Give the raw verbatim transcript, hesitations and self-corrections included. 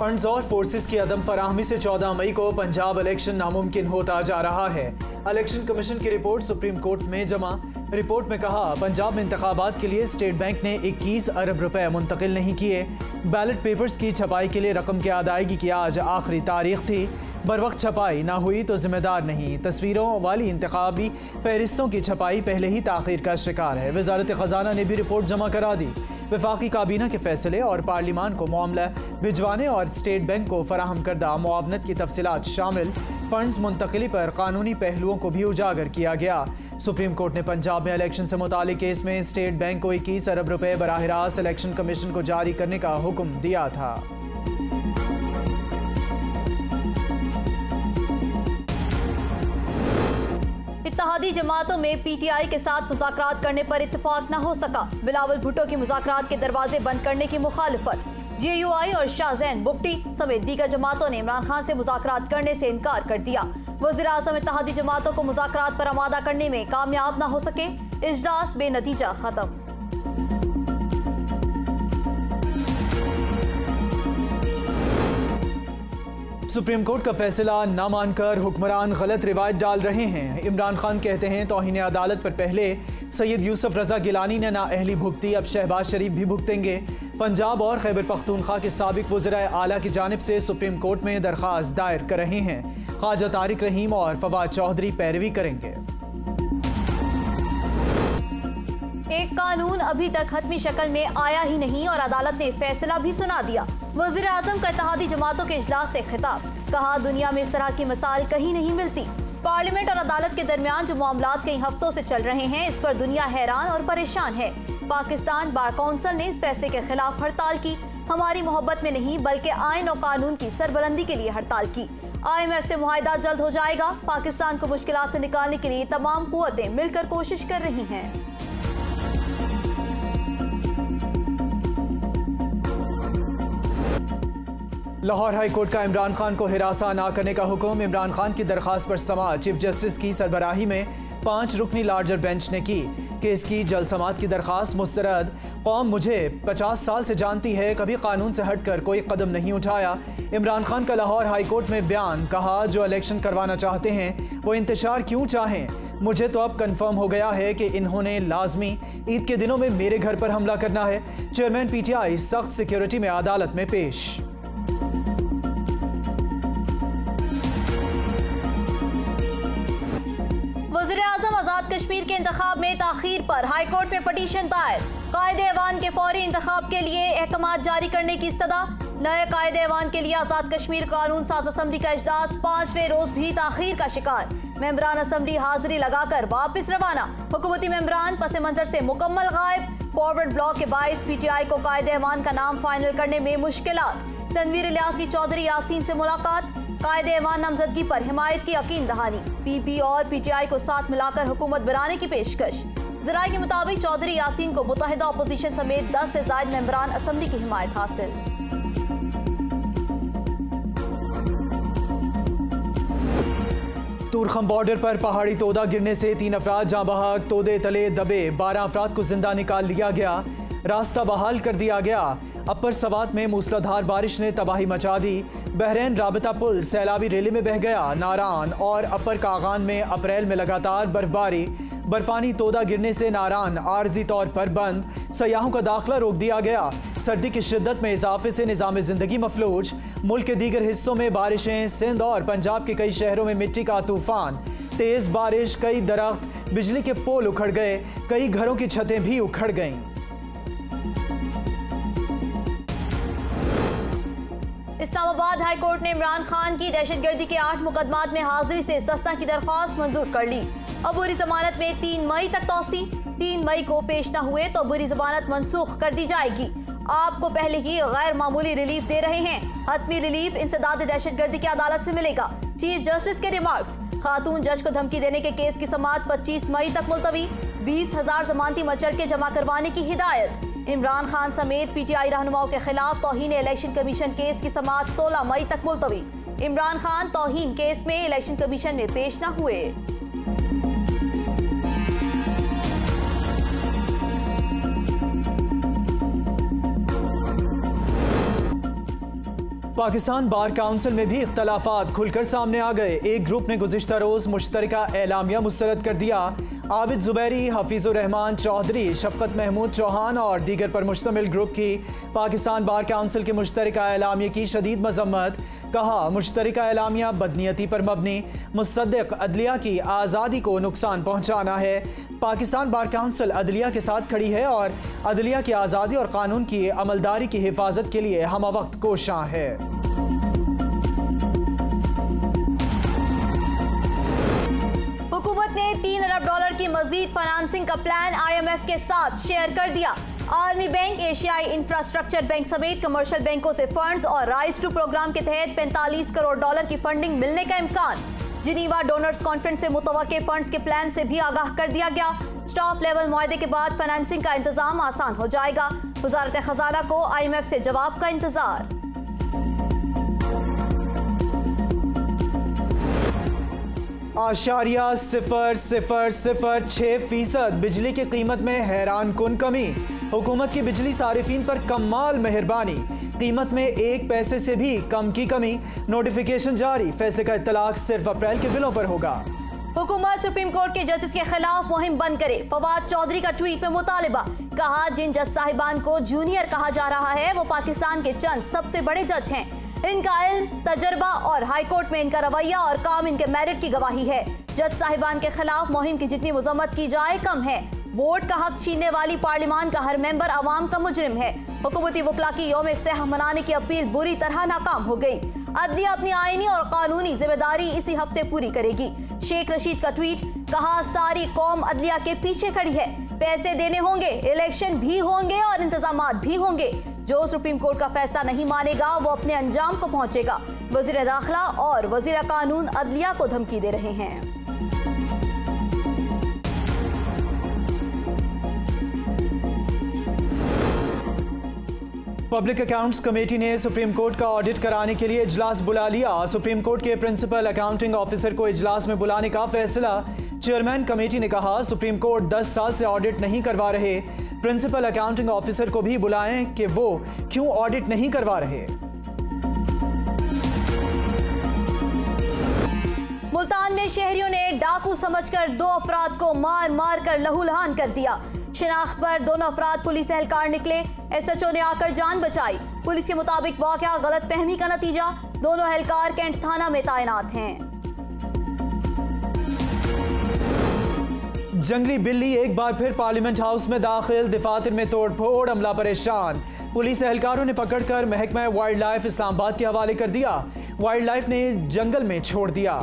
Funds और forces की अदम फराहमी से चौदह मई को पंजाब इलेक्शन नामुमकिन होता जा रहा है। इलेक्शन कमीशन की रिपोर्ट सुप्रीम कोर्ट में जमा। रिपोर्ट में कहा, पंजाब में इंतखाबात के लिए स्टेट बैंक ने इक्कीस अरब रुपए मुंतकिल नहीं किए। बैलेट पेपर्स की छपाई के लिए रकम की अदायगी की आज आखिरी तारीख थी। बर वक्त छपाई ना हुई तो जिम्मेदार नहीं। तस्वीरों वाली इंतखाबी फहरिस्तों की छपाई पहले ही ताखीर का शिकार है। वजारत खजाना ने भी रिपोर्ट जमा करा दी। वफाकी काबीना के फैसले और पार्लिमान को मामला भिजवाने और स्टेट बैंक को फराहम करदा मुआवनत की तफसीलात शामिल। फंड्स मुंतकली पर कानूनी पहलुओं को भी उजागर किया गया। सुप्रीम कोर्ट ने पंजाब में इलेक्शन से मुतालिक केस में स्टेट बैंक को इक्कीस अरब रुपये बराह रास्त इलेक्शन कमीशन को जारी करने का हुक्म दिया था। इत्तेहादी जमातों में पीटीआई के साथ मुज़ाकरात करने पर इत्तेफाक न हो सका। बिलावल भुट्टो की मुज़ाकरात के दरवाजे बंद करने की मुखालफत। जेयूआई और शाहजैन बुगटी समेत दीगर जमातों ने इमरान खान से मुज़ाकरात करने से इनकार कर दिया। वज़ीर-ए-आज़म इत्तेहादी जमातों को मुज़ाकरात पर आमादा करने में कामयाब न हो सके। इजलास बेनतीजा खत्म। सुप्रीम कोर्ट का फैसला ना मानकर हुक्मरान गलत रिवायत डाल रहे हैं। इमरान खान कहते हैं, तौहीन अदालत पर पहले सैयद यूसुफ रजा गिलानी ने नाअहली भुगती, अब शहबाज शरीफ भी भुगतेंगे। पंजाब और खैबर पख्तूनख्वा के साबिक वज़ीर आला की जानिब से सुप्रीम कोर्ट में दरख्वास्त दायर कर रहे हैं। ख्वाजा तारिक रहीम और फवाद चौधरी पैरवी करेंगे। एक कानून अभी तक हतमी शक्ल में आया ही नहीं और अदालत ने फैसला भी सुना दिया। वज़ीर आज़म का इत्तेहादी जमातों के इजलास से खिताब। कहा, दुनिया में इस तरह की मिसाल कहीं नहीं मिलती। पार्लियामेंट और अदालत के दरमियान जो मामलात कई हफ्तों से चल रहे हैं, इस पर दुनिया हैरान और परेशान है। पाकिस्तान बार कौंसिल ने इस फैसले के खिलाफ हड़ताल की। हमारी मोहब्बत में नहीं बल्कि आइन और कानून की सरबलंदी के लिए हड़ताल की। आई एम एफ से मुआहदा जल्द हो जाएगा। पाकिस्तान को मुश्किलात से निकालने के लिए तमाम कुव्वतें मिलकर कोशिश कर रही हैं। लाहौर हाई कोर्ट का इमरान खान को हिरासा ना करने का हुक्म। इमरान खान की दरख्वास्त पर समा चीफ जस्टिस की सरबराही में पाँच रुकनी लार्जर बेंच ने की। केस की जल्द समात की दरख्वास्त मुस्तरद। कौम मुझे पचास साल से जानती है, कभी कानून से हटकर कोई कदम नहीं उठाया। इमरान खान का लाहौर हाई कोर्ट में बयान। कहा, जो इलेक्शन करवाना चाहते हैं वो इंतशार क्यों चाहें। मुझे तो अब कंफर्म हो गया है कि इन्होंने लाजमी ईद के दिनों में मेरे घर पर हमला करना है। चेयरमैन पी टी आई सख्त सिक्योरिटी में अदालत में पेश। वज़ीर-ए-आज़म आज़ाद कश्मीर के इंतखाब में ताखीर पर हाई कोर्ट में पटिशन दायर। कायदे ऐवान के फौरी इंतखाब के लिए अहकामात जारी करने की इस्तदा। नए कायदे ऐवान के लिए आज़ाद कश्मीर कानून साज असम्बली का इजलास पाँचवें रोज भी ताखीर का शिकार। मेंबरान असम्बली हाजिरी लगाकर वापस रवाना। हुकूमती मेंबरान पसे मंजर से मुकम्मल गायब। फॉरवर्ड ब्लॉक के बाईस पी टी आई को कायदे ऐवान का नाम फाइनल करने में मुश्किलात। तनवीर इलियास की चौधरी यासीन से मुलाकात। कायदे ऐवान नामजदगी पर हिमायत की यकीन दहानी। पी पी और पी टी आई को साथ मिलाकर हुकूमत बनाने की पेशकश। जराए के मुताबिक चौधरी यासीन को मुतहदा अपोजिशन समेत दस से ज्यादा मेंबरान असम्बली की हिमायत हासिल। तुरखम बॉर्डर पर पहाड़ी तोदा गिरने से तीन अफराद जाँ बहक। तोदे तले दबे बारह अफराद को जिंदा निकाल लिया गया, रास्ता बहाल कर दिया गया। अपर स्वात में मूसलाधार बारिश ने तबाही मचा दी। बहरीन राबता पुल सैलाबी रैली में बह गया। नारान और अपर कागान में अप्रैल में लगातार बर्फबारी। बर्फानी तोदा गिरने से नारान आर्जी तौर पर बंद। सयाहों का दाखिला रोक दिया गया। सर्दी की शिद्दत में इजाफे से निज़ाम ज़िंदगी मफलूज। मुल्क के दीगर हिस्सों में बारिशें। सिंध और पंजाब के कई शहरों में मिट्टी का तूफान। तेज़ बारिश, कई दरख्त, बिजली के पोल उखड़ गए। कई घरों की छतें भी उखड़ गईं। इस्लामाबाद हाई कोर्ट ने इमरान खान की दहशतगर्दी के आठ मुकदमात में हाजिरी से सस्ता की दरख्वास्त मंजूर कर ली। अबूरी जमानत में तीन मई तक तोसी। तीन मई को पेश न हुए तो अबूरी जमानत मनसूख कर दी जाएगी। आपको पहले ही गैर मामूली रिलीफ दे रहे हैं, हतमी रिलीफ इंसदाद दहशतगर्दी की अदालत से मिलेगा। चीफ जस्टिस के रिमार्क्स। खातून जज को धमकी देने के केस की समात पच्चीस मई तक मुलतवी। बीस हजार जमानती मचल के जमा करवाने की हिदायत। इमरान खान समेत पी टी आई रहनुमाओं के खिलाफ तौहीन इलेक्शन कमीशन केस की समात सोलह मई तक मुलतवी। इमरान खान तौहीन केस में इलेक्शन कमीशन में पेश न हुए। पाकिस्तान बार काउंसिल में भी इख्तलाफात खुलकर सामने आ गए। एक ग्रुप ने गुज़िश्ता रोज़ मुश्तरका एलामिया मुस्तरद कर दिया। आबिद जुबैरी, हफीज़ उर रहमान चौधरी, शफ़क़त महमूद चौहान और दीगर पर मुश्तमिल ग्रुप की पाकिस्तान बार काउंसिल के मुश्तरका एलामिया की शदीद मजम्मत। कहा मुश्तरका एलामिया बदनीयती पर मबनी मुसद्दिक़ अदलिया की आज़ादी को नुकसान पहुँचाना है। पाकिस्तान बार काउंसिल अदलिया के साथ खड़ी है और अदलिया की आज़ादी और कानून की अमलदारी की हिफाजत के लिए हम वक्त कोशां है। हुकूमत ने तीन अरब डॉलर की मजीद फाइनेंसिंग का प्लान आई एम एफ के साथ शेयर कर दिया। आलमी बैंक, एशियाई इंफ्रास्ट्रक्चर बैंक समेत कमर्शियल बैंकों से फंड्स और राइज टू प्रोग्राम के तहत पैंतालीस करोड़ डॉलर की फंडिंग मिलने का इम्कान। जिनीवा डोनर्स कॉन्फ्रेंस से मुतवक्के फंड्स के प्लान से भी आगाह कर दिया गया। स्टाफ लेवल मुआहदे के बाद फाइनेंसिंग का इंतजाम आसान हो जाएगा। वजारत खजाना को आई एम एफ से जवाब का इंतजार। आशारिया सिफर सिफर सिफर छः फीसद बिजली की कीमत में हैरान कुन कमी। हुकूमत की बिजली सारिफिन पर कमाल मेहरबानी, कीमत में एक पैसे से भी कम की कमी। नोटिफिकेशन जारी, फैसले का इत्तलाक सिर्फ अप्रैल के बिलों पर होगा। हुकूमत सुप्रीम कोर्ट के जजेस के खिलाफ मुहिम बंद करे, फवाद चौधरी का ट्वीट में मुतालिबा। कहा जिन जज साहिबान को जूनियर कहा जा रहा है वो पाकिस्तान के चंद सबसे बड़े जज हैं। इनका इल्म, तजर्बा और हाईकोर्ट में इनका रवैया और काम इनके मेरिट की गवाही है। जज साहिबान के खिलाफ मुहिम की जितनी मजम्मत की जाए कम है। वोट का हक छीनने वाली पार्लियामान का हर मेंबर आवाम का मुजरिम है। हुकूमती वकला की यौम सेह मनाने की अपील बुरी तरह नाकाम हो गई। अदलिया अपनी आईनी और कानूनी जिम्मेदारी इसी हफ्ते पूरी करेगी। शेख रशीद का ट्वीट, कहा सारी कौम अदलिया के पीछे खड़ी है। पैसे देने होंगे, इलेक्शन भी होंगे और इंतजाम भी होंगे। जो सुप्रीम कोर्ट का फैसला नहीं मानेगा वो अपने अंजाम को पहुंचेगा। वजीर दाखिला और वजीर कानून अदलिया को धमकी दे रहे हैं। पब्लिक अकाउंट्स कमेटी ने सुप्रीम कोर्ट का ऑडिट कराने के लिए इजलास बुला लिया। सुप्रीम कोर्ट के प्रिंसिपल अकाउंटिंग ऑफिसर को इजलास में बुलाने का फैसला। चेयरमैन कमेटी ने कहा सुप्रीम कोर्ट दस साल से ऑडिट नहीं करवा रहे, प्रिंसिपल अकाउंटिंग ऑफिसर को भी बुलाएं कि वो क्यों ऑडिट नहीं करवा रहे। मुल्तान में शहरियों ने डाकू समझकर दो अफराद को मार मार कर लहूलुहान कर दिया। शिनाख्त पर दोनों अफराद पुलिस एहलकार निकले, एस एच ओ ने आकर जान बचाई। पुलिस के मुताबिक वाकया गलतफहमी का नतीजा, दोनों एहलकार कैंट थाना में तैनात हैं। जंगली बिल्ली एक बार फिर पार्लियामेंट हाउस में दाखिल, दफातर में तोड़फोड़, अमला परेशान। पुलिस एहलकारों ने पकड़कर महकमा वाइल्ड लाइफ इस्लामाबाद के हवाले कर दिया। वाइल्ड लाइफ ने जंगल में छोड़ दिया।